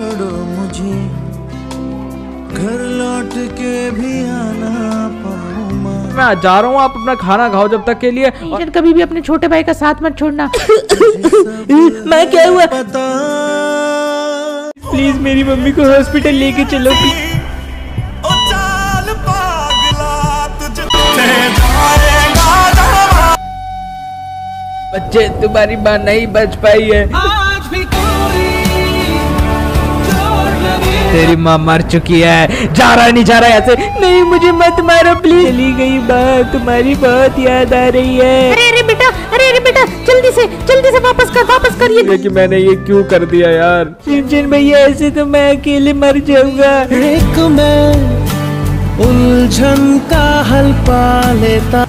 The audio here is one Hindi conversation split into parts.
मुझे घर लौट के भी आना पाऊंगा। मैं जा रहा हूँ, आप अपना खाना खाओ जब तक के लिए। और... कभी भी अपने छोटे भाई का साथ मत छोड़ना। मैं क्या हुआ? प्लीज मेरी मम्मी को हॉस्पिटल लेके चलो। बच्चे तुम्हारी माँ नहीं बच पाई है, तेरी माँ मर चुकी है। जा रहा नहीं, जा रहा है ऐसे नहीं, मुझे मत मारो प्लीज। चली गई माँ, तुम्हारी बहुत याद आ रही है। अरे बेटा जल्दी से वापस कर ये। लेकिन मैंने ये क्यों कर दिया यार? शिनचैन भैया ऐसे तो मैं अकेले मर जाऊंगा। एक मैं उलझन का हल पा लेता।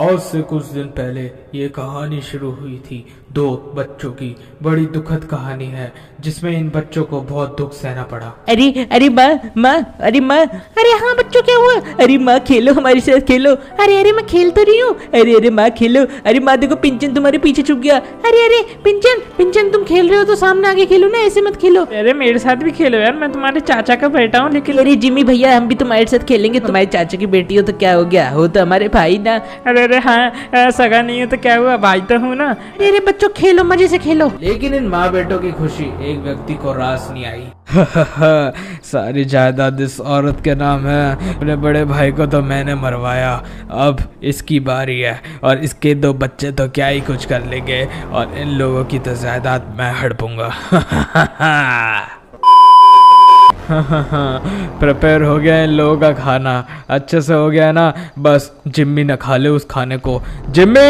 आज से कुछ दिन पहले ये कहानी शुरू हुई थी दो बच्चों की। बड़ी दुखद कहानी है जिसमें इन बच्चों को बहुत दुख सहना पड़ा। अरे माँ, अरे हाँ बच्चों क्या हुआ? अरे माँ खेलो हमारे साथ, खेलो। अरे मैं खेल तो रही हूँ। अरे माँ खेलो। अरे माँ देखो पिंचन तुम्हारे पीछे छुप गया। अरे पिंचन तुम खेल रहे हो तो सामने आगे खेलो ना, ऐसे मत खेलो। अरे मेरे साथ भी खेलो यार, मैं तुम्हारे चाचा का बेटा हूँ। लेकिन अरे जिमी भैया हम भी तुम्हारे साथ खेलेंगे, तुम्हारे चाचा की बेटी हो तो क्या हो गया, हो तो हमारे भाई ना। अरे हाँ सगा नहीं है तो क्या हुआ, भाई तो हूँ ना। अरे बच्चों खेलो, मजे से खेलो। लेकिन इन माँ बेटों की खुशी एक व्यक्ति को रास नहीं आई। सारी जायदाद इस औरत के नाम है। अपने बड़े भाई को तो मैंने मरवाया, अब इसकी बारी है। और इसके दो बच्चे तो क्या ही कुछ कर लेंगे, और इन लोगों की तो जायदाद मैं हड़पूंगा। प्रिपेयर हो गया इन लोगों का खाना, अच्छे से हो गया ना। बस जिम्मी न खा ले उस खाने को। जिम्मी।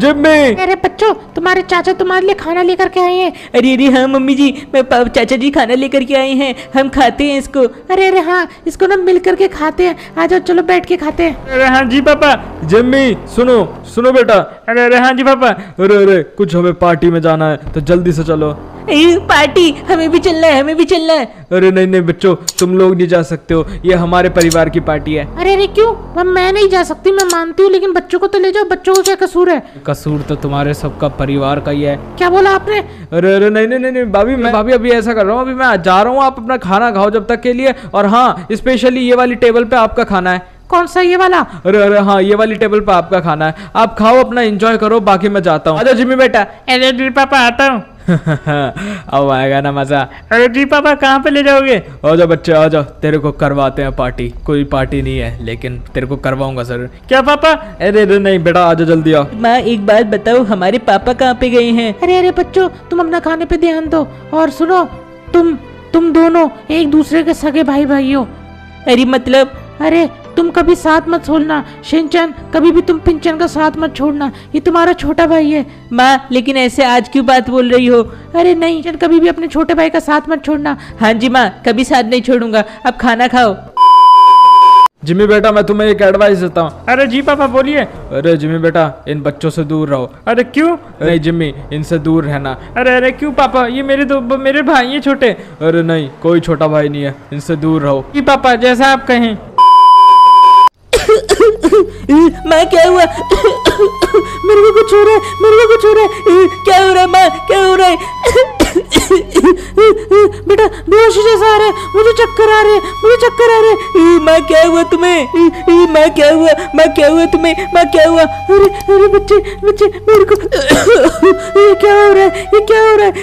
अरे बच्चों तुम्हारे चाचा तुम्हारे लिए खाना लेकर के आए हैं। अरे हाँ मम्मी जी, मैं चाचा जी खाना लेकर के आए हैं, हम खाते हैं इसको। अरे हाँ इसको ना मिल करके खाते हैं, आ जाओ चलो बैठ के खाते हैं। अरे हाँ जी पापा। जिम्मी सुनो बेटा। अरे हाँ जी पापा। अरे कुछ हमें पार्टी में जाना है तो जल्दी से चलो। पार्टी हमें भी चलना है। अरे नहीं बच्चों तुम लोग नहीं जा सकते हो, ये हमारे परिवार की पार्टी है। अरे क्यों? मैं नहीं जा सकती, मैं मानती हूँ, लेकिन बच्चों को तो ले जाओ। बच्चों को क्या कसूर है? कसूर तो तुम्हारे सबका परिवार का ही है। क्या बोला आपने? अरे नहीं भाभी अभी ऐसा कर रहा हूँ, अभी मैं जा रहा हूँ, आप अपना खाना खाओ जब तक के लिए। और हाँ स्पेशली ये वाली टेबल पे आपका खाना है। कौन सा ये वाला? अरे हाँ ये वाली टेबल पे आपका खाना है, आप खाओ अपना एंजॉय करो, बाकी मैं जाता हूँ। अच्छा जिम्मी बेटा। अरे पापा आता हूँ। अब आएगा ना मजा। अरे जी पापा कहाँ पे ले जाओगे? आजा बच्चे आजा, तेरे को करवाते हैं पार्टी। कोई पार्टी नहीं है लेकिन तेरे को करवाऊंगा सर। क्या पापा? अरे नहीं बेटा आजा जल्दी आओ। माँ एक बात बताओ, हमारे पापा कहाँ पे गए हैं? अरे बच्चों तुम अपना खाने पे ध्यान दो। और सुनो तुम दोनों एक दूसरे के सगे भाई हो। अरे मतलब अरे तुम कभी साथ मत छोड़ना। शिनचैन कभी भी तुम पिंचन का साथ मत छोड़ना, ये तुम्हारा छोटा भाई है। माँ लेकिन ऐसे आज क्यों बात बोल रही हो? अरे नहीं कभी भी अपने छोटे भाई का साथ मत छोड़ना। हाँ जी माँ कभी साथ नहीं छोड़ूंगा, अब खाना खाओ। जिम्मी बेटा मैं तुम्हें एक एडवाइस देता हूँ। अरे जी पापा बोलिए। अरे जिम्मी बेटा इन बच्चों से दूर रहो। अरे क्यों? नहीं जिम्मी इनसे दूर रहना। अरे क्यों पापा, ये मेरे भाई हैं छोटे। अरे नहीं कोई छोटा भाई नहीं है, इनसे दूर रहो। जी पापा जैसा आप कहें। माँ क्या हुआ? मेरे को कुछ हो रहा है। क्या हो रहा है माँ, क्या हो रहा है? बेटा बेहोशी जैसा आ रहा है, मुझे चक्कर आ रहे। माँ क्या हुआ तुम्हें? माँ क्या हुआ तुम्हें? माँ क्या हुआ? अरे बच्चे मेरे को ये क्या हो रहा है?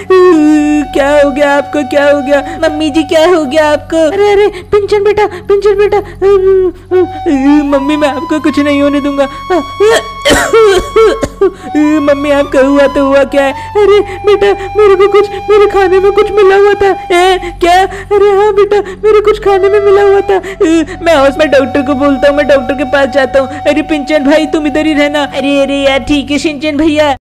क्या हो गया आपको? क्या हो गया मम्मी जी? क्या हो गया आपको? अरे पिंचन बेटा मम्मी मैं आपको कुछ नहीं होने दूंगा। मम्मी आपका हुआ तो हुआ क्या है? अरे बेटा मेरे को कुछ, मेरे खाने में कुछ मिला हुआ था। क्या? अरे हाँ बेटा मेरे कुछ खाने में मिला हुआ था। मैं डॉक्टर को बोलता हूँ, मैं डॉक्टर के पास जाता हूँ। अरे शिनचैन भाई तुम इधर ही रहना। अरे यार ठीक है शिनचैन भैया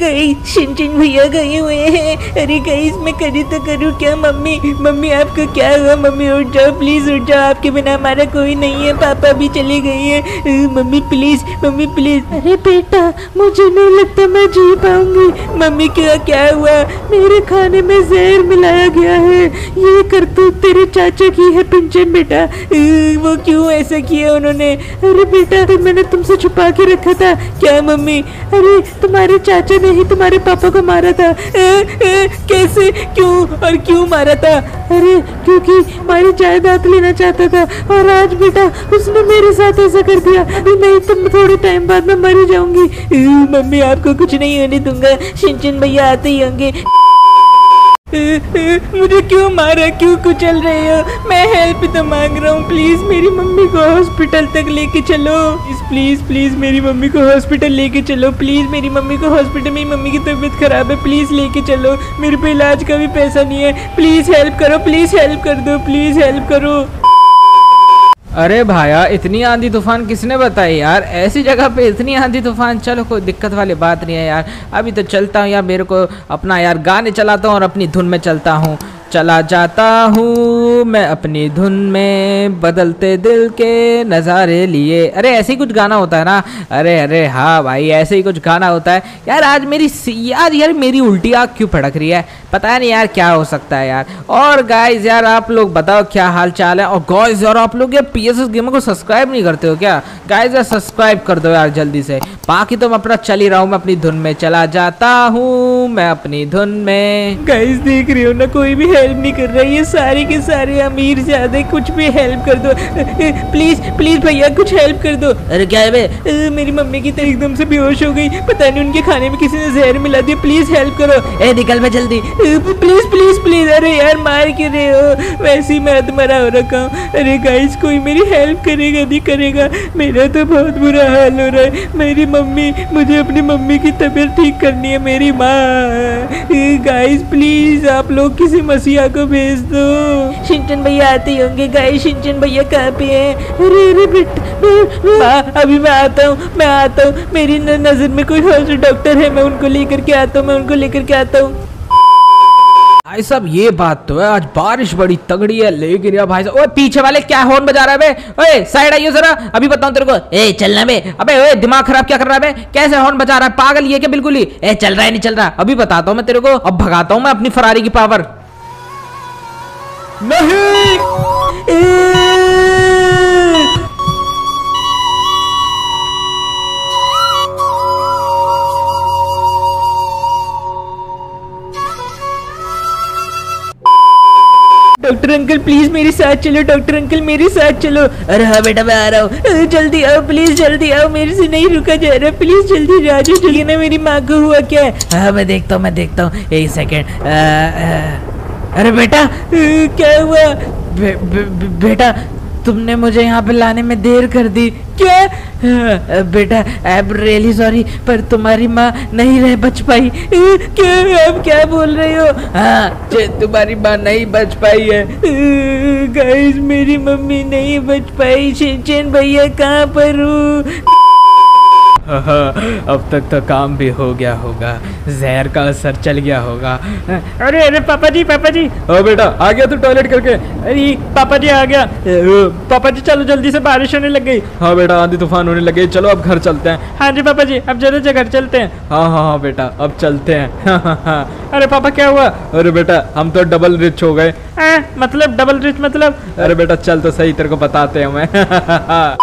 गई, शिनचैन भैया गए हुए हैं। अरे गाइस मैं करी तो करूँ क्या? मम्मी आपको क्या हुआ? मम्मी उठ जाओ प्लीज़, उठ जाओ, आपके बिना हमारा कोई नहीं है। पापा भी चले गए हैं। Mummy please. अरे बेटा मुझे नहीं लगता मैं जी पाऊंगी। मम्मी क्या हुआ? मेरे खाने में जहर मिलाया गया है। ये करतूत तेरे चाचा की है शिनचैन बेटा। वो क्यों ऐसा किया उन्होंने? अरे बेटा मैंने तुमसे छुपा के रखा था। क्या मम्मी? अरे तुम्हारे चाचा ने ही तुम्हारे पापा को मारा था। कैसे, क्यों और क्यों मारा था? अरे क्योंकि हमारी जायदाद लेना चाहता था और आज बेटा उसने मेरे साथ ऐसा कर दिया। नहीं तो थोड़े टाइम बाद मैं मर जाऊंगी। मम्मी आपको कुछ नहीं होने दूंगा, शिनचैन भैया आते ही होंगे। मुझे क्यों मारा, क्यों कुचल रहे हो? मैं हेल्प तो मांग रहा हूँ, प्लीज मेरी मम्मी को हॉस्पिटल तक लेके चलो। प्लीज प्लीज मेरी मम्मी को हॉस्पिटल लेके चलो। प्लीज मेरी मम्मी को हॉस्पिटल, मेरी मम्मी की तबीयत खराब है, प्लीज लेके चलो। मेरे पे इलाज का भी पैसा नहीं है, प्लीज हेल्प करो, प्लीज हेल्प कर दो, प्लीज हेल्प करो। अरे भाया इतनी आंधी तूफान किसने बताई यार? ऐसी जगह पे इतनी आंधी तूफान। चलो कोई दिक्कत वाली बात नहीं है यार, अभी तो चलता हूँ यार। मेरे को अपना यार गाने चलाता हूँ और अपनी धुन में चलता हूँ। चला जाता हूँ मैं अपनी धुन में, बदलते दिल के नज़ारे लिए। अरे ऐसे ही कुछ गाना होता है ना। अरे अरे हाँ भाई ऐसे ही कुछ गाना होता है यार। आज मेरी यार मेरी उल्टी आँख क्यों फड़क रही है? पता नहीं यार क्या हो सकता है यार। और गाइस यार आप लोग बताओ क्या हाल चाल है। और गाइस यार आप लोग यार PSS गेमर को सब्सक्राइब नहीं करते हो क्या? गाइस यार सब्सक्राइब कर दो यार जल्दी से। बाकी तो मैं अपना चल ही रहा हूँ, मैं अपनी धुन में चला जाता हूँ मैं अपनी धुन में। गाइस देख रहे हो ना, कोई भी हेल्प नहीं कर रहा है। ये सारे के सारे अमीर ज्यादा, कुछ भी हेल्प कर दो प्लीज, प्लीज भैया कुछ हेल्प कर दो। अरे क्या है बे? मेरी मम्मी की तो एकदम से बेहोश हो गई, पता नहीं उनके खाने में किसी ने जहर मिला दिया। प्लीज हेल्प करो। ए निकल मैं जल्दी, प्लीज प्लीज प्लीज। अरे यार मार के रहे हो, वैसे ही मैं अधमरा हो रखा हूँ। अरे गाइस कोई मेरी हेल्प करेगा नहीं करेगा, मेरा तो बहुत बुरा हाल हो रहा है। मेरी मम्मी, मुझे अपनी मम्मी की तबीयत ठीक करनी है, मेरी माँ। गाइस प्लीज आप लोग किसी मसीहा को भेज दो। शिनचैन भैया आते ही होंगे। गाइस शिनचैन भैया कहाँ पे हैं? अरे अरे बेटा अभी मैं आता हूँ, मैं आता हूँ। मेरी नज़र में कोई डॉक्टर है, मैं उनको लेकर के आता हूँ, मैं उनको लेकर के आता हूँ। भाई साहब ये बात तो है, आज बारिश बड़ी तगड़ी है। लेकिन यार भाई साहब, ओए पीछे वाले क्या हॉर्न बजा रहा है बे? ओए साइड आइयो जरा, अभी बताऊं तेरे को। ए चलना बे। अबे ओए दिमाग खराब क्या कर रहा है बे? कैसे हॉर्न बजा रहा है, पागल ये क्या बिल्कुल ही? ए चल रहा है नहीं चल रहा, अभी बताता हूँ मैं तेरे को। अब भगाता हूँ मैं अपनी फरारी की पावर। नहीं डॉक्टर अंकल प्लीज मेरे साथ चलो, डॉक्टर अंकल मेरे साथ चलो। अरे हाँ बेटा मैं आ रहा हूँ, जल्दी आओ प्लीज, जल्दी आओ, मेरे से नहीं रुका जा रहा, प्लीज जल्दी आ जाओ। चलिए ना मेरी माँ को हुआ क्या है? हाँ मैं देखता हूँ, मैं देखता हूँ, एक सेकेंड। अरे बेटा क्या हुआ? बेटा तुमने मुझे यहाँ पे लाने में देर कर दी। क्या बेटा? आई एम रियली सॉरी, पर तुम्हारी माँ नहीं रह बच पाई। क्या आप क्या बोल रहे हो? हाँ तुम्हारी माँ नहीं बच पाई है। गाइस मेरी मम्मी नहीं बच पाई। शिनचैन भैया कहाँ पर हूँ? अब तक तो काम भी हो गया होगा, जहर का असर चल गया होगा। अरे अरे पापा जी, पापा जी। ओ बेटा आ गया तू टॉयलेट करके? अरे पापा जी आ गया। पापा जी चलो जल्दी से, बारिश होने लग गई। हाँ बेटा आंधी तूफान होने लग गई, चलो अब घर चलते हैं। हाँ जी पापा जी, अब जल्दी से घर चलते हैं। हाँ हाँ हाँ बेटा अब चलते हैं। हाँ। अरे पापा क्या हुआ? अरे बेटा हम तो डबल रिच हो गए। मतलब डबल रिच मतलब? अरे बेटा चल तो सही, तेरे को बताते हैं मैं।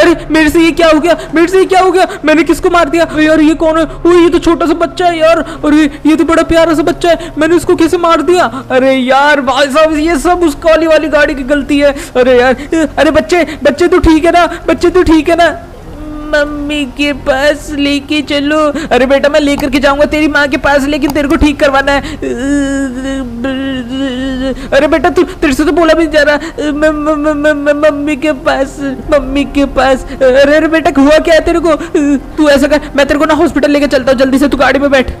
अरे मेरे से ये क्या हो गया, मेरे से ये क्या हो गया? मैंने किसको मार दिया यार? ये कौन है? ओ ये तो छोटा सा बच्चा है यार, और ये तो बड़ा प्यारा सा बच्चा है, मैंने इसको कैसे मार दिया? अरे यार भाई साहब ये सब उस काली वाली गाड़ी की गलती है। अरे यार, अरे बच्चे बच्चे तो ठीक है ना, बच्चे तो ठीक है ना? मम्मी के पास लेके चलो। अरे बेटा मैं लेकर के जाऊंगा तेरी माँ के पास, लेकिन तेरे को ठीक करवाना है। अरे बेटा तू, तेरे से तो बोला भी नहीं जा रहा। मम्मी के पास, मम्मी के पास। अरे अरे बेटा हुआ क्या है तेरे को? तू ऐसा कर, मैं तेरे को ना हॉस्पिटल लेके चलता हूँ, जल्दी से तू गाड़ी में बैठ।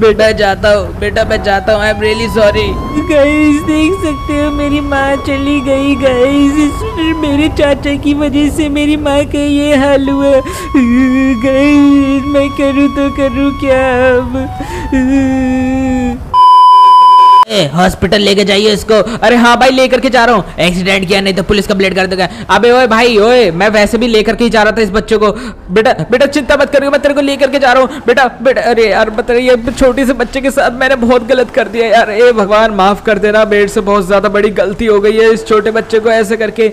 बेटा जाता हूँ, बेटा मैं जाता हूँ, I am really sorry. Guys देख सकते हो मेरी माँ चली गई। गाइस मेरे चाचा की वजह से मेरी माँ का ये हाल हुआ। गाइस मैं करूँ तो करूँ क्या? अब हॉस्पिटल लेके जाइए इसको। अरे हाँ भाई लेकर के जा रहा हूँ, एक्सीडेंट किया नहीं तो पुलिस कंप्लेंट कर देगा। अबे ओए भाई ओए, मैं वैसे भी लेकर के ही जा रहा था इस बच्चे को। बेटा बेटा चिंता मत करियो, मैं तेरे को लेकर के जा रहा हूँ बेटा। बेटा अरे यार बता, ये छोटे से बच्चे के साथ मैंने बहुत गलत कर दिया यार। ए भगवान माफ़ कर देना, मेरे से बहुत ज़्यादा बड़ी गलती हो गई है इस छोटे बच्चे को ऐसे करके।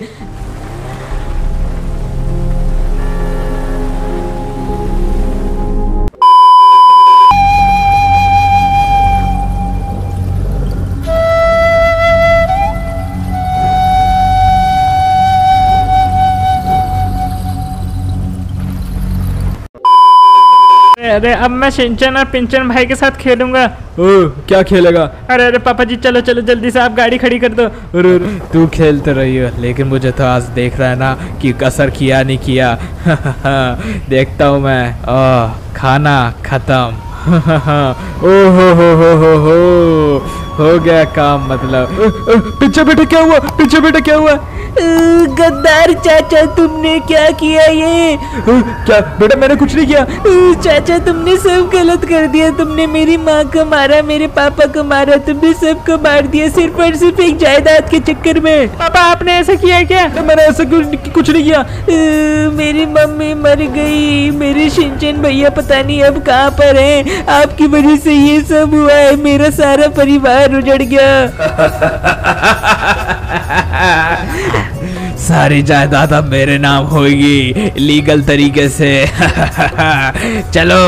अरे अब मैं शिनचैन और पिंचन भाई के साथ खेलूंगा। ओह क्या खेलेगा? अरे अरे पापा जी चलो चलो जल्दी से आप गाड़ी खड़ी कर दो। तू खेलते रहियो, लेकिन मुझे तो आज देख रहा है ना कि कसर किया नहीं किया। देखता हूँ मैं। ओह खाना खत्म। ओह हो गया काम मतलब। पीछे बेटा क्या हुआ? पीछे बेटा क्या हुआ? गद्दार चाचा तुमने क्या किया ये? क्या बेटा? मैंने कुछ नहीं किया। चाचा तुमने सब गलत कर दिया। तुमने मेरी माँ को मारा, मेरे पापा को मारा, तुमने सबको मार दिया सिर्फ और सिर्फ एक जायदाद के चक्कर में। पापा आपने ऐसा किया क्या? मैंने ऐसा कुछ नहीं किया। मेरी मम्मी मर गई, मेरे शिनचैन भैया पता नहीं अब कहाँ पर है, आपकी वजह से ये सब हुआ है, मेरा सारा परिवार उजड़ गया। सारी जायदाद अब मेरे नाम होगी लीगल तरीके से। चलो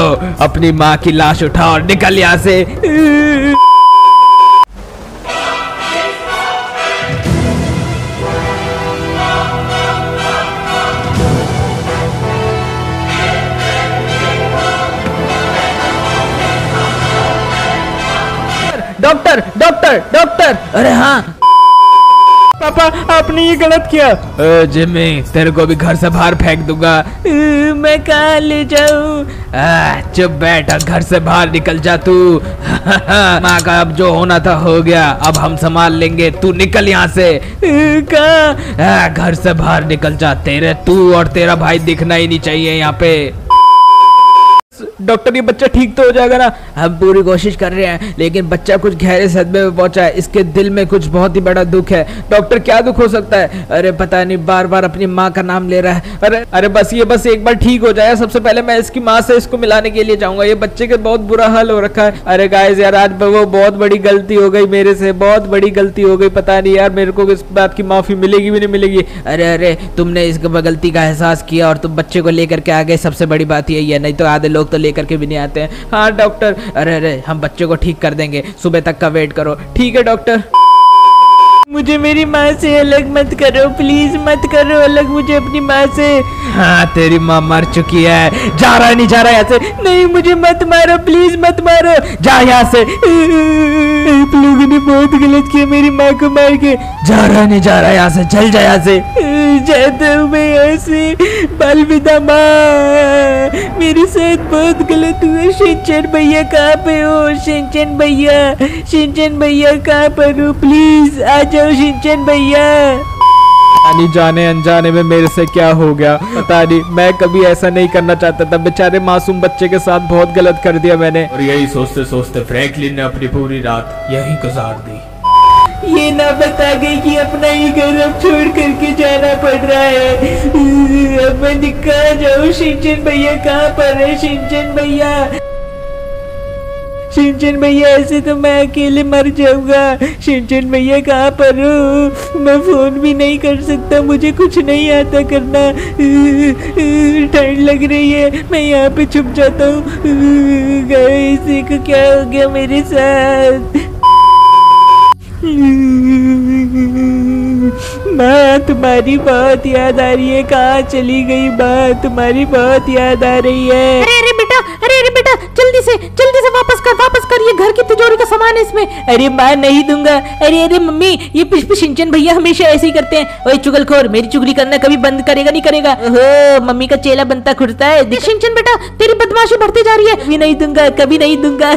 अपनी माँ की लाश उठाओ और निकल यहाँ से। Doctor doctor doctor! अरे हाँ पापा आपने ये गलत किया। जिम्मी तेरे को भी घर से बाहर फेंक दूंगा। मैं कहाँ ले जाऊँ? चुप बैठ, घर से बाहर निकल जा तू। माँ का अब जो होना था हो गया, अब हम संभाल लेंगे, तू निकल यहाँ से। कहाँ? घर से बाहर निकल जा। तेरे तू और तेरा भाई दिखना ही नहीं चाहिए यहाँ पे। डॉक्टर ये बच्चा ठीक तो हो जाएगा ना? हम पूरी कोशिश कर रहे हैं, लेकिन बच्चा कुछ गहरे सदमे में पहुंचा है, इसके दिल में कुछ बहुत ही बड़ा दुख है। डॉक्टर क्या दुख हो सकता है? अरे पता नहीं, बार बार अपनी माँ का नाम ले रहा है। अरे बस एक बार ठीक हो जाए। सबसे पहले मैं इसकी माँ से इसको मिलाने के लिए जाऊंगा, ये बच्चे का बहुत बुरा हाल हो रखा है। अरे गाइस यार आज वो बहुत बड़ी गलती हो गई मेरे से, बहुत बड़ी गलती हो गई। पता नहीं यार मेरे को इस बात की माफी मिलेगी भी नहीं मिलेगी। अरे अरे तुमने इस गलती का एहसास किया और तुम बच्चे को लेकर के आ गए, सबसे बड़ी बात यही है, नहीं तो आधे लोग तो लेकर के भी नहीं आते हैं। हाँ डॉक्टर। अरे अरे हम बच्चे को ठीक कर देंगे, सुबह तक का वेट करो। ठीक है डॉक्टर। मुझे मेरी माँ से अलग मत करो प्लीज, मत करो अलग मुझे अपनी माँ से। हाँ तेरी माँ मर चुकी है। जा रहा है नहीं जा रहा है यहाँ से? नहीं मुझे मत मारो प्लीज, मत मारो, जा यहाँ से। आप लोगों ने बहुत गलत किया मेरी माँ को मार के। जा रहा है नहीं जा रहा है यहाँ से, चल जा यहाँ से। जाता हूँ मैं यहाँ से, अलविदा माँ, मेरे साथ बहुत गलत हुआ। शिनचैन भैया कहाँ पे हो? शिनचैन भैया, शिनचैन भैया कहाँ पर हो? प्लीज आ जाओ शिनचैन भैया। जाने अनजाने में मेरे से क्या हो गया पता नहीं, मैं कभी ऐसा नहीं करना चाहता था। बेचारे मासूम बच्चे के साथ बहुत गलत कर दिया मैंने। और यही सोचते सोचते फ्रैंकलिन ने अपनी पूरी रात यही गुजार दी। ये ना बता गई कि अपना ही घर अब छोड़ करके जाना पड़ रहा है। अब मैं कहाँ जाऊँ? शिनचैन भैया कहाँ पर है? शिनचैन भैया, शिनचैन भैया ऐसे तो मैं अकेले मर जाऊंगा। शिनचैन भैया कहाँ पर हो? मैं फोन भी नहीं कर सकता, मुझे कुछ नहीं आता करना। ठंड लग रही है, मैं यहाँ पे छुप जाता हूँ। गाइस इसको क्या हो गया मेरे साथ? माँ तुम्हारी बहुत याद आ रही है, कहाँ चली गई माँ? तुम्हारी बहुत याद आ रही है। अरे बेटा जल्दी से वापस कर, ये घर की तिजोरी का सामान है इसमें। अरे माँ नहीं दूंगा। अरे मम्मी ये शिनचैन भैया हमेशा ऐसे ही करते हैं। ओए चुगलखोर, मेरी चुगली करना कभी बंद करेगा नहीं करेगा। ओहो मम्मी का चेला बनता खुरता है। शिनचैन बेटा तेरी बदमाशी बढ़ती जा रही है। कभी नहीं दूंगा।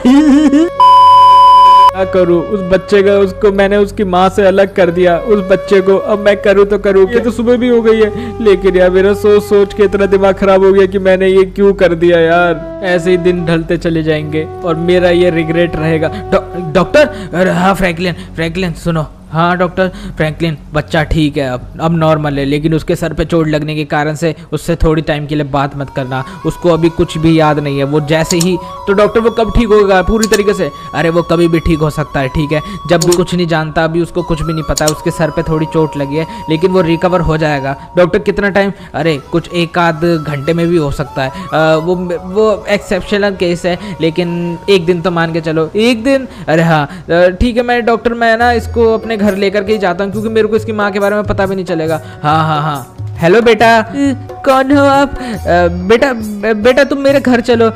क्या करूँ उस बच्चे का, उसको मैंने उसकी माँ से अलग कर दिया उस बच्चे को। अब मैं करूँ तो करूँ, ये तो सुबह भी हो गई है, लेकिन यार मेरा सोच के इतना दिमाग खराब हो गया कि मैंने ये क्यों कर दिया। यार ऐसे ही दिन ढलते चले जाएंगे और मेरा ये रिग्रेट रहेगा। डॉक्टर हाँ फ्रैंकलिन सुनो। हाँ डॉक्टर। फ्रैंकलिन बच्चा ठीक है अब नॉर्मल है, लेकिन उसके सर पे चोट लगने के कारण से उससे थोड़ी टाइम के लिए बात मत करना, उसको अभी कुछ भी याद नहीं है। वो जैसे ही तो डॉक्टर वो कब ठीक होगा पूरी तरीके से? अरे वो कभी भी ठीक हो सकता है। ठीक है जब वो कुछ नहीं जानता, अभी उसको कुछ भी नहीं पता, उसके सर पे थोड़ी चोट लगी है, लेकिन वो रिकवर हो जाएगा। डॉक्टर कितना टाइम? अरे कुछ एक आध घंटे में भी हो सकता है। वो एक्सेप्शनल केस है, लेकिन एक दिन तो मान के चलो, एक दिन। अरे हाँ ठीक है मैं डॉक्टर मैं ना इसको अपने घर लेकर के ही जाता हूँ, क्योंकि मेरे को इसकी माँ के बारे में पता भी नहीं चलेगा। हाँ हाँ हाँ हेलो बेटा। कौन हो आप? बेटा तुम मेरे घर चलो,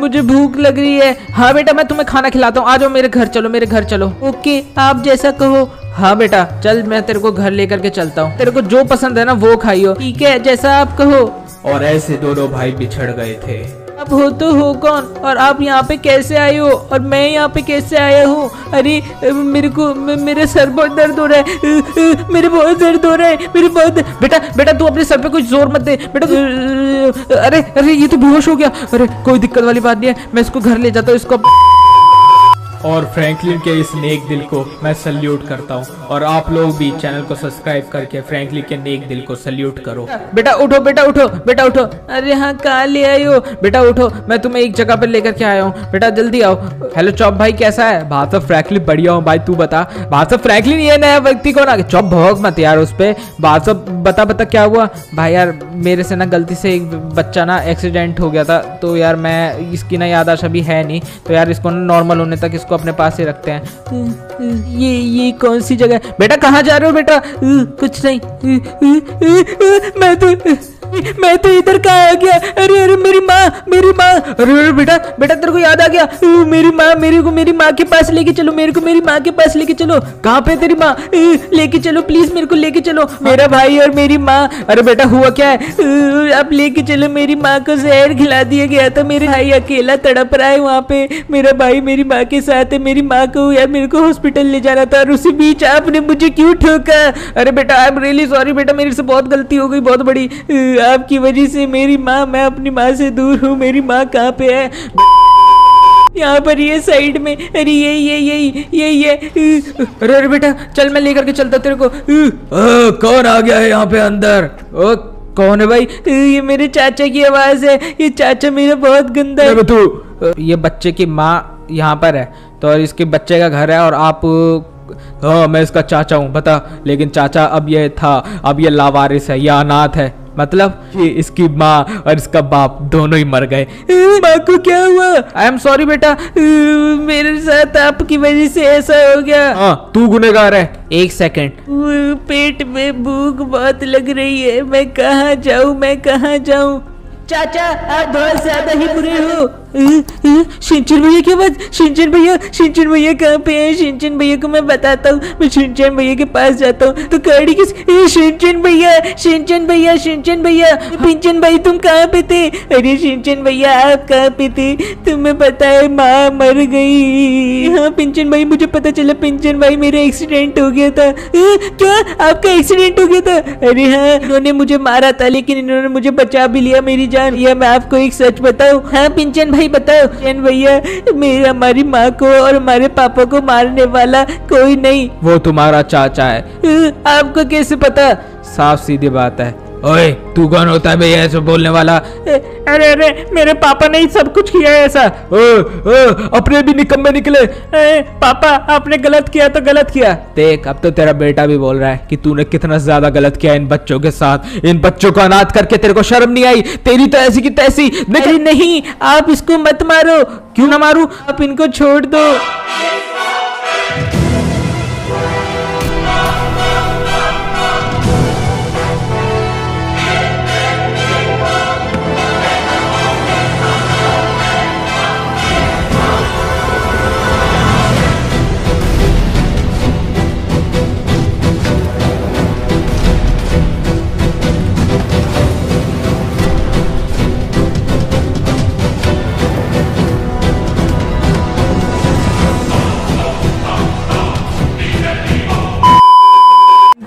मुझे भूख लग रही है। हाँ बेटा मैं तुम्हें खाना खिलाता हूँ, आ जाओ मेरे घर चलो, मेरे घर चलो। ओके आप जैसा कहो। हाँ बेटा चल मैं तेरे को घर लेकर के चलता हूँ, तेरे को जो पसंद है ना वो खाइयो। ठीक है जैसा आप कहो। और ऐसे दोनों भाई बिछड़ गए थे। अब हो तो हो कौन, और आप यहाँ पे कैसे आए हो और मैं यहाँ पे कैसे आया हूँ? अरे मेरे को मेरे सर बहुत दर्द हो रहा है, मेरे बहुत दर्द हो रहा है, मेरे बहुत दर्द। बेटा तू अपने सर पे कुछ जोर मत दे बेटा। अरे अरे ये तो बेहोश हो गया। अरे कोई दिक्कत वाली बात नहीं है, मैं इसको घर ले जाता हूँ इसको। और फ्रैंकलिन के इस नेक दिल को मैं सल्यूट करता हूँ, और आप लोग भी चैनल को सब्सक्राइब करके फ्रैंकलिन के नेक दिल को सल्यूट करो। बेटा उठो बेटा, उठो बेटा, उठो। अरे हाँ कहाँ ले आई हो? बेटा उठो, मैं तुम्हें एक जगह पर लेकर के आया हूँ, बेटा जल्दी आओ। हेलो चॉप भाई कैसा है? बात तो फ्रैंकलिन बढ़िया हूँ भाई, तू बता। बात तो फ्रैंकलिन ये नया व्यक्ति कौन आ गया? चॉप भौंक मत यार उस पर। बात सब बता क्या हुआ? भाई यार मेरे से ना गलती से एक बच्चा ना एक्सीडेंट हो गया था, तो यार मैं इसकी ना याददाश्त अभी है नहीं, तो यार इसको ना नॉर्मल होने तक इसको अपने पास ही रखते हैं। ये कौन सी जगह है? बेटा कहाँ जा रहे हो बेटा? कुछ नहीं, मैं तो इधर कहाँ आ गया? अरे अरे मेरी माँ, मेरी माँ। अरे बेटा तेरे को याद आ गया, मेरी माँ, मेरी माँ के पास लेके चलो, मेरे को मेरी माँ के पास लेके चलो। कहाँ पे तेरी माँ? लेके चलो प्लीज, मेरे को लेके चलो। मेरा भाई और मेरी माँ। अरे बेटा हुआ क्या है? आप लेके चलो, मेरी माँ को जहर खिला दिया गया था, मेरे भाई अकेला तड़प रहा है वहाँ पे, मेरा भाई मेरी माँ के साथ है। मेरी माँ को यार मेरे को हॉस्पिटल ले जाना था, और उसी बीच आपने मुझे क्यों ठोका? अरे बेटा आई एम रियली सॉरी बेटा, मेरे से बहुत गलती हो गई बहुत बड़ी, आपकी वजह से मेरी माँ, मैं अपनी माँ से दूर हूँ। मेरी माँ कहाँ पे है? यहाँ पर ये साइड में। अरे ये। अरे बेटा चल मैं लेकर के चलता तेरे को। कौन आ गया है यहाँ पे अंदर? ओ कौन है भाई? ये मेरे चाचा की आवाज है, ये चाचा मेरा बहुत गंदा है। तू ये बच्चे की माँ यहाँ पर है, तो इसके बच्चे का घर है, और आप? हाँ मैं इसका चाचा हूँ बता, लेकिन चाचा अब ये था, अब ये लावारिस है, यह अनाथ है। मतलब ये इसकी माँ और इसका बाप दोनों ही मर गए। माँ को क्या हुआ? आई एम सॉरी बेटा, मेरे साथ आपकी वजह से ऐसा हो गया। हाँ तू गुनहगार है। एक सेकेंड, पेट में भूख बहुत लग रही है, मैं कहाँ जाऊँ, मैं कहाँ जाऊँ? चाचा आप बहुत ज्यादा ही बुरे हो। शिनचैन भैया की आवाज। शिनचैन भैया कहाँ पे है? शिनचैन भैया को मैं बताता हूँ, मैं शिनचैन भैया के पास जाता हूँ। तो गाड़ी किस? शिनचैन भैया शिनचैन भाई तुम कहाँ पे थे? अरे शिनचैन भैया आप कहाँ पे थे? तुम्हें पता है माँ मर गई। हाँ शिनचैन भाई मुझे पता चला, शिनचैन भाई मेरा एक्सीडेंट हो गया था। क्या आपका एक्सीडेंट हो गया था? अरे हाँ इन्होंने मुझे मारा था, लेकिन इन्होंने मुझे बचा भी लिया। मेरी या मैं आपको एक सच बताऊं? हाँ शिनचैन भाई बताओ। शिनचैन भैया मेरा, हमारी माँ को और हमारे पापा को मारने वाला कोई नहीं, वो तुम्हारा चाचा है। आपको कैसे पता? साफ सीधी बात है। ओए तू कौन होता है भैया ऐसे बोलने वाला? अरे मेरे पापा ने ही सब कुछ किया है ऐसा। अपने भी निकम्मे निकले। पापा आपने गलत किया तो गलत किया। देख अब तो तेरा बेटा भी बोल रहा है कि तूने कितना ज्यादा गलत किया इन बच्चों के साथ, इन बच्चों को अनाथ करके। तेरे को शर्म नहीं आई? तेरी तो ऐसी की तैसी। नहीं आप इसको मत मारो। क्यों ना मारू? आप इनको छोड़ दो।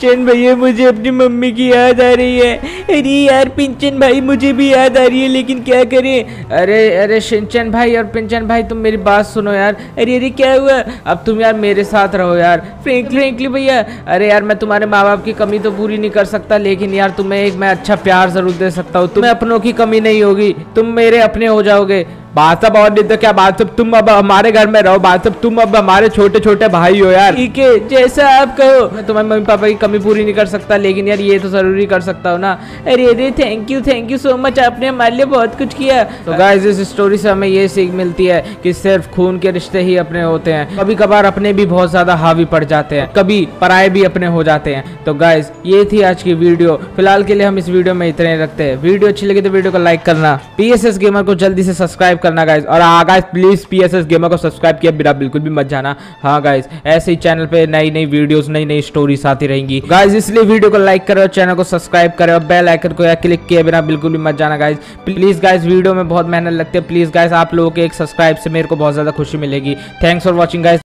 शिनचैन भैया मुझे अपनी मम्मी की याद आ रही है। अरे यार शिनचैन भाई मुझे भी याद आ रही है, लेकिन क्या करें। अरे शिनचैन भाई और शिनचैन भाई तुम मेरी बात सुनो यार। अरे क्या हुआ? अब तुम यार मेरे साथ रहो यार। फ्रैंकलिन भैया, अरे यार मैं तुम्हारे माँ बाप की कमी तो पूरी नहीं कर सकता, लेकिन यार तुम्हें एक मैं अच्छा प्यार जरूर दे सकता हूँ। तुम्हें अपनों की कमी नहीं होगी, तुम मेरे अपने हो जाओगे। बात सब और नहीं तो क्या, बात सब तुम अब हमारे घर में रहो। बात सब तुम अब हमारे छोटे छोटे भाई हो यार। ठीक है जैसा आप कहो। मैं तुम्हारे मम्मी पापा की कमी पूरी नहीं कर सकता, लेकिन यार ये तो जरूरी कर सकता हूँ ना। अरे अरे थैंक यू सो मच, आपने हमारे लिए बहुत कुछ किया। तो गाइस इस स्टोरी से हमें ये सीख मिलती है कि सिर्फ खून के रिश्ते ही अपने होते हैं, कभी कभार अपने भी बहुत ज्यादा हावी पड़ जाते हैं, कभी पराये भी अपने हो जाते हैं। तो गाइस ये थी आज की वीडियो, फिलहाल के लिए हम इस वीडियो में इतने रखते हैं। वीडियो अच्छी लगी तो वीडियो को लाइक करना, पीएसएस गेमर को जल्दी से सब्सक्राइब करना गाइस, और गाइस प्लीज पीएसएस गेमर को सब्सक्राइब किया बिना बिल्कुल भी मत जाना। हाँ गाइस ऐसे ही चैनल पे नई नई वीडियोस नई नई स्टोरीज आती रहेंगी गाइस, इसलिए वीडियो को लाइक करो, चैनल को सब्सक्राइब करो और बेल आइकन को क्लिक किए बिना बिल्कुल भी मत जाना गाइस। प्लीज गाइस वीडियो में बहुत मेहनत लगती है, प्लीज गाइस आप लोगों के एक सब्सक्राइब से मेरे को बहुत ज्यादा खुशी मिलेगी। Thanks for watching guys.